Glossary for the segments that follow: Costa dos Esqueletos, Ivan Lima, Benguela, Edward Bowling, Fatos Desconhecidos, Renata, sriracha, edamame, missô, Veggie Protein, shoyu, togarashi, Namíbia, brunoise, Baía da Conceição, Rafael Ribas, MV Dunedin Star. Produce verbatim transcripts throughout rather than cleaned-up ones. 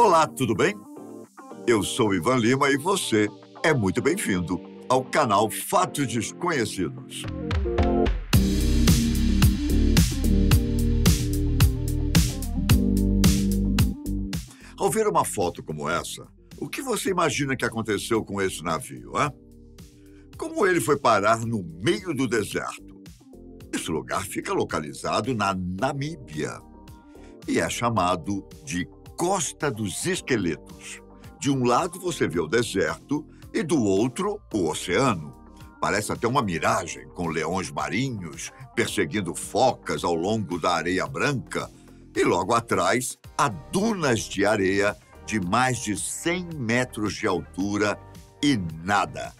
Olá, tudo bem? Eu sou Ivan Lima e você é muito bem-vindo ao canal Fatos Desconhecidos. Ao ver uma foto como essa, o que você imagina que aconteceu com esse navio, hein? Como ele foi parar no meio do deserto? Esse lugar fica localizado na Namíbia e é chamado de Costa dos Esqueletos. De um lado você vê o deserto e do outro o oceano. Parece até uma miragem, com leões marinhos perseguindo focas ao longo da areia branca e logo atrás há dunas de areia de mais de cem metros de altura e nada,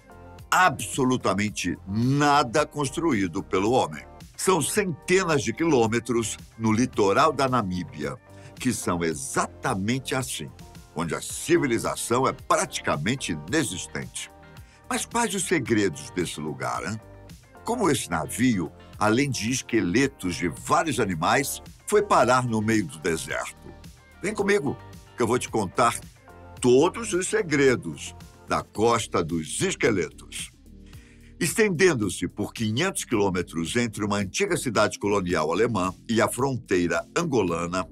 absolutamente nada construído pelo homem. São centenas de quilômetros no litoral da Namíbia, que são exatamente assim, onde a civilização é praticamente inexistente. Mas quais os segredos desse lugar, hein? Como esse navio, além de esqueletos de vários animais, foi parar no meio do deserto? Vem comigo, que eu vou te contar todos os segredos da Costa dos Esqueletos. Estendendo-se por quinhentos quilômetros entre uma antiga cidade colonial alemã e a fronteira angolana,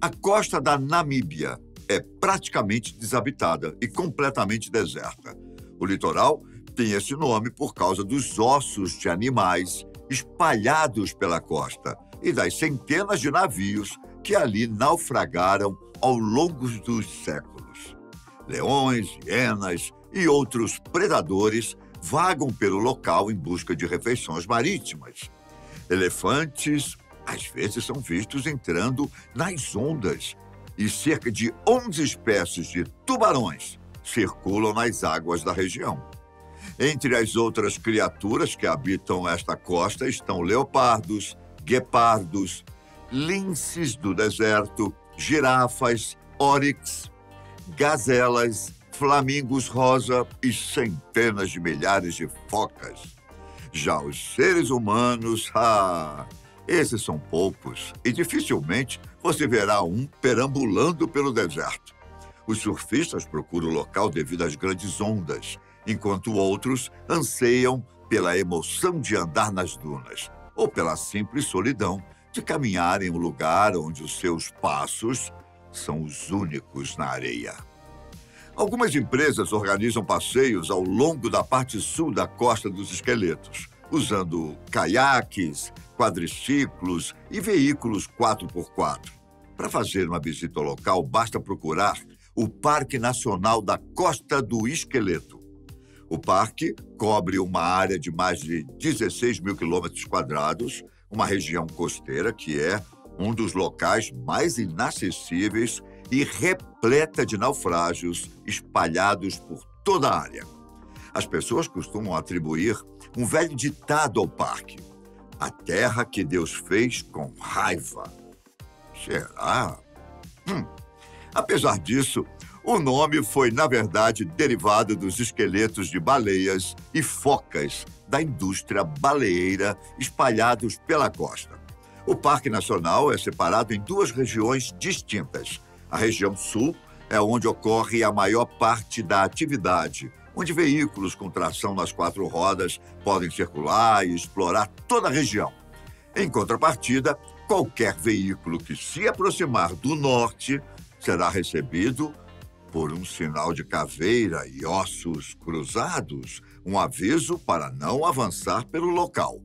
a costa da Namíbia é praticamente desabitada e completamente deserta. O litoral tem esse nome por causa dos ossos de animais espalhados pela costa e das centenas de navios que ali naufragaram ao longo dos séculos. Leões, hienas e outros predadores vagam pelo local em busca de refeições marítimas. Elefantes, às vezes, são vistos entrando nas ondas e cerca de onze espécies de tubarões circulam nas águas da região. Entre as outras criaturas que habitam esta costa estão leopardos, guepardos, linces do deserto, girafas, órix, gazelas, flamingos rosa e centenas de milhares de focas. Já os seres humanos, ah, esses são poucos e dificilmente você verá um perambulando pelo deserto. Os surfistas procuram o local devido às grandes ondas, enquanto outros anseiam pela emoção de andar nas dunas ou pela simples solidão de caminhar em um lugar onde os seus passos são os únicos na areia. Algumas empresas organizam passeios ao longo da parte sul da Costa dos Esqueletos, usando caiaques, quadriciclos e veículos quatro por quatro. Para fazer uma visita ao local, basta procurar o Parque Nacional da Costa do Esqueleto. O parque cobre uma área de mais de dezesseis mil quilômetros quadrados, uma região costeira que é um dos locais mais inacessíveis e repleta de naufrágios espalhados por toda a área. As pessoas costumam atribuir um velho ditado ao parque: a terra que Deus fez com raiva. Será? Hum. Apesar disso, o nome foi, na verdade, derivado dos esqueletos de baleias e focas da indústria baleeira espalhados pela costa. O Parque Nacional é separado em duas regiões distintas. A região sul é onde ocorre a maior parte da atividade, onde veículos com tração nas quatro rodas podem circular e explorar toda a região. Em contrapartida, qualquer veículo que se aproximar do norte será recebido por um sinal de caveira e ossos cruzados, um aviso para não avançar pelo local.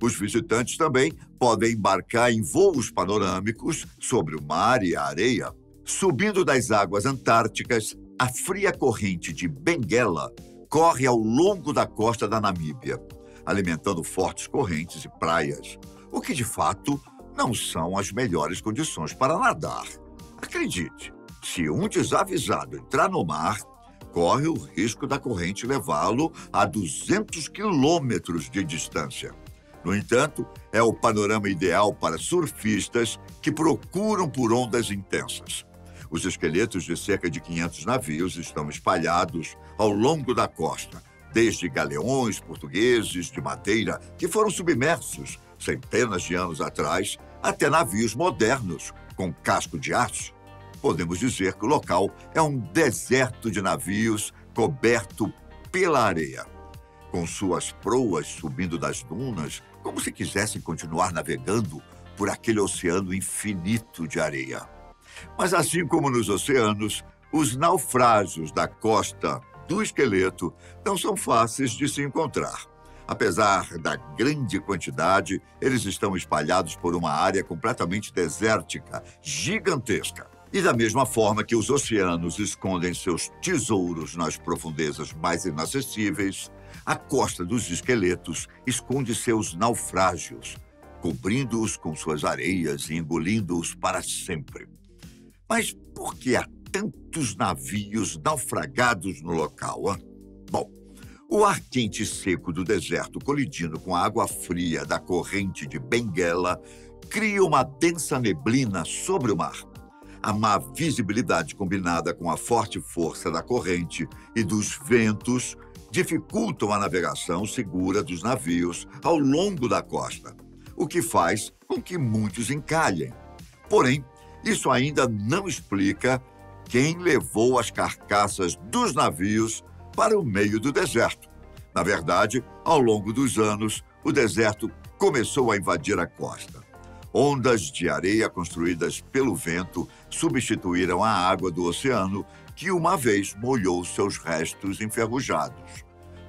Os visitantes também podem embarcar em voos panorâmicos sobre o mar e a areia, subindo das águas antárticas. A fria corrente de Benguela corre ao longo da costa da Namíbia, alimentando fortes correntes e praias, o que de fato não são as melhores condições para nadar. Acredite, se um desavisado entrar no mar, corre o risco da corrente levá-lo a duzentos quilômetros de distância. No entanto, é o panorama ideal para surfistas que procuram por ondas intensas. Os esqueletos de cerca de quinhentos navios estão espalhados ao longo da costa, desde galeões portugueses de madeira que foram submersos centenas de anos atrás, até navios modernos com casco de aço. podemos dizer que o local é um deserto de navios coberto pela areia, com suas proas subindo das dunas, como se quisessem continuar navegando por aquele oceano infinito de areia. Mas assim como nos oceanos, os naufrágios da Costa do Esqueleto não são fáceis de se encontrar. Apesar da grande quantidade, eles estão espalhados por uma área completamente desértica, gigantesca. E da mesma forma que os oceanos escondem seus tesouros nas profundezas mais inacessíveis, a Costa dos Esqueletos esconde seus naufrágios, cobrindo-os com suas areias e engolindo-os para sempre. Mas por que há tantos navios naufragados no local, hein? Bom, o ar quente e seco do deserto colidindo com a água fria da corrente de Benguela cria uma densa neblina sobre o mar. A má visibilidade combinada com a forte força da corrente e dos ventos dificultam a navegação segura dos navios ao longo da costa, o que faz com que muitos encalhem. Porém, isso ainda não explica quem levou as carcaças dos navios para o meio do deserto. Na verdade, ao longo dos anos, o deserto começou a invadir a costa. Ondas de areia construídas pelo vento substituíram a água do oceano, que uma vez molhou seus restos enferrujados.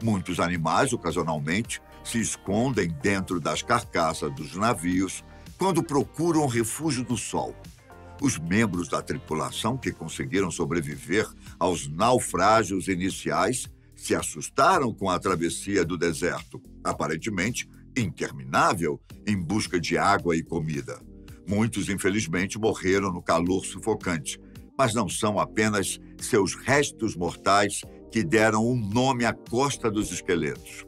Muitos animais, ocasionalmente, se escondem dentro das carcaças dos navios quando procuram refúgio do sol. Os membros da tripulação que conseguiram sobreviver aos naufrágios iniciais se assustaram com a travessia do deserto, aparentemente interminável, em busca de água e comida. Muitos, infelizmente, morreram no calor sufocante, mas não são apenas seus restos mortais que deram um nome à Costa dos Esqueletos.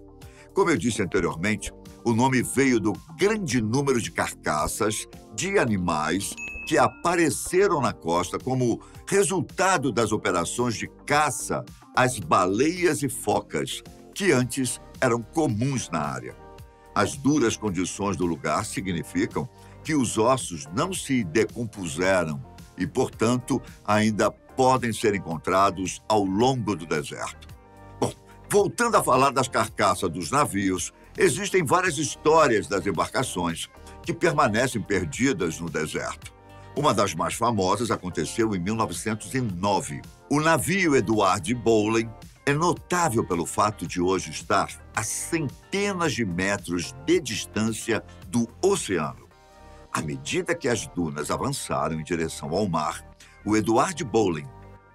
Como eu disse anteriormente, o nome veio do grande número de carcaças de animais que apareceram na costa como resultado das operações de caça às baleias e focas, que antes eram comuns na área. As duras condições do lugar significam que os ossos não se decompuseram e, portanto, ainda podem ser encontrados ao longo do deserto. Bom, voltando a falar das carcaças dos navios, existem várias histórias das embarcações que permanecem perdidas no deserto. Uma das mais famosas aconteceu em mil novecentos e nove. O navio Edward Bowling é notável pelo fato de hoje estar a centenas de metros de distância do oceano. À medida que as dunas avançaram em direção ao mar, o Edward Bowling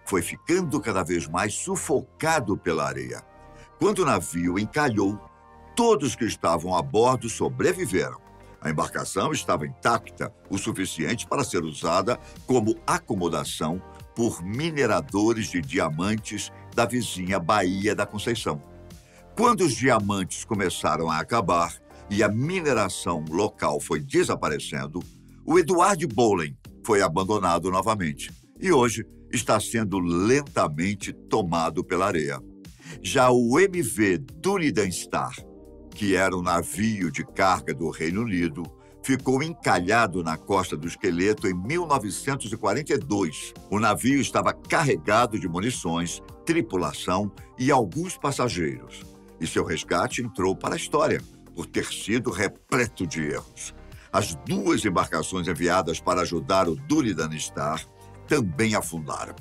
foi ficando cada vez mais sufocado pela areia. Quando o navio encalhou, todos que estavam a bordo sobreviveram. A embarcação estava intacta o suficiente para ser usada como acomodação por mineradores de diamantes da vizinha Baía da Conceição. Quando os diamantes começaram a acabar e a mineração local foi desaparecendo, o Edward Bowling foi abandonado novamente e hoje está sendo lentamente tomado pela areia. Já o M V Dunedin Star, que era um navio de carga do Reino Unido, ficou encalhado na Costa do Esqueleto em mil novecentos e quarenta e dois. O navio estava carregado de munições, tripulação e alguns passageiros. E seu resgate entrou para a história, por ter sido repleto de erros. As duas embarcações enviadas para ajudar o Dunedin Star também afundaram.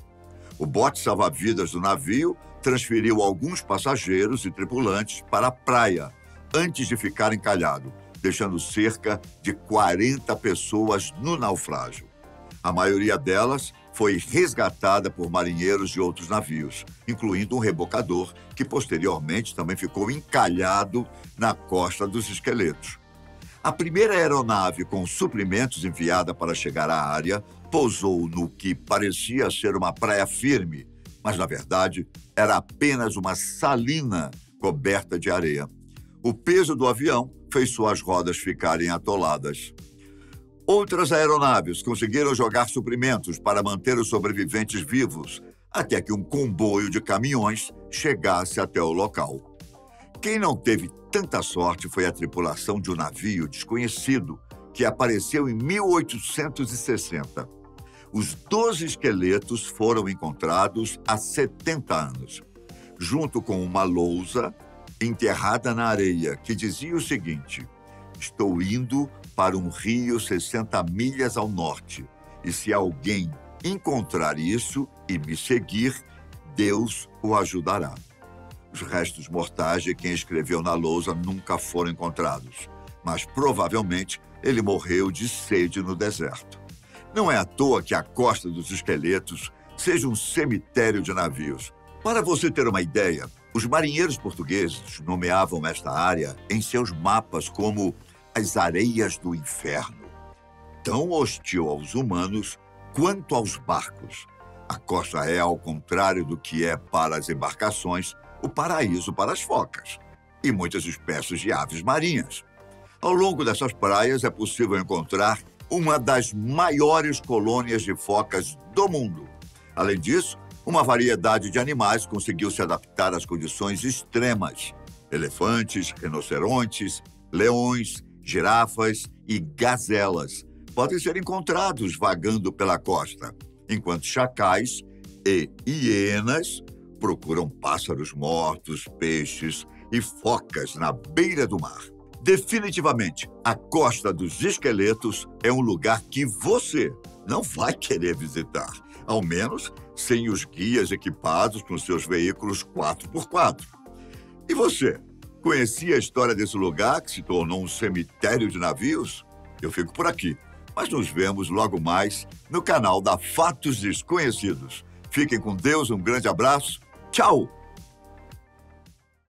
O bote salva-vidas do navio transferiu alguns passageiros e tripulantes para a praia, antes de ficar encalhado, deixando cerca de quarenta pessoas no naufrágio. A maioria delas foi resgatada por marinheiros de outros navios, incluindo um rebocador que posteriormente também ficou encalhado na Costa dos Esqueletos. A primeira aeronave com suprimentos enviada para chegar à área pousou no que parecia ser uma praia firme, mas na verdade era apenas uma salina coberta de areia. O peso do avião fez suas rodas ficarem atoladas. Outras aeronaves conseguiram jogar suprimentos para manter os sobreviventes vivos, até que um comboio de caminhões chegasse até o local. Quem não teve tanta sorte foi a tripulação de um navio desconhecido, que apareceu em mil oitocentos e sessenta. Os doze esqueletos foram encontrados há setenta anos, junto com uma lousa enterrada na areia, que dizia o seguinte: estou indo para um rio sessenta milhas ao norte, e se alguém encontrar isso e me seguir, Deus o ajudará. Os restos mortais de quem escreveu na lousa nunca foram encontrados, mas provavelmente ele morreu de sede no deserto. Não é à toa que a Costa dos Esqueletos seja um cemitério de navios. Para você ter uma ideia, os marinheiros portugueses nomeavam esta área em seus mapas como as areias do inferno. Tão hostil aos humanos quanto aos barcos. A costa é, ao contrário do que é para as embarcações, o paraíso para as focas e muitas espécies de aves marinhas. Ao longo dessas praias é possível encontrar uma das maiores colônias de focas do mundo. Além disso, uma variedade de animais conseguiu se adaptar às condições extremas. Elefantes, rinocerontes, leões, girafas e gazelas podem ser encontrados vagando pela costa, enquanto chacais e hienas procuram pássaros mortos, peixes e focas na beira do mar. Definitivamente, a Costa dos Esqueletos é um lugar que você não vai querer visitar, ao menos sem os guias equipados com seus veículos quatro por quatro. E você, conhecia a história desse lugar que se tornou um cemitério de navios? Eu fico por aqui, mas nos vemos logo mais no canal da Fatos Desconhecidos. Fiquem com Deus, um grande abraço, tchau!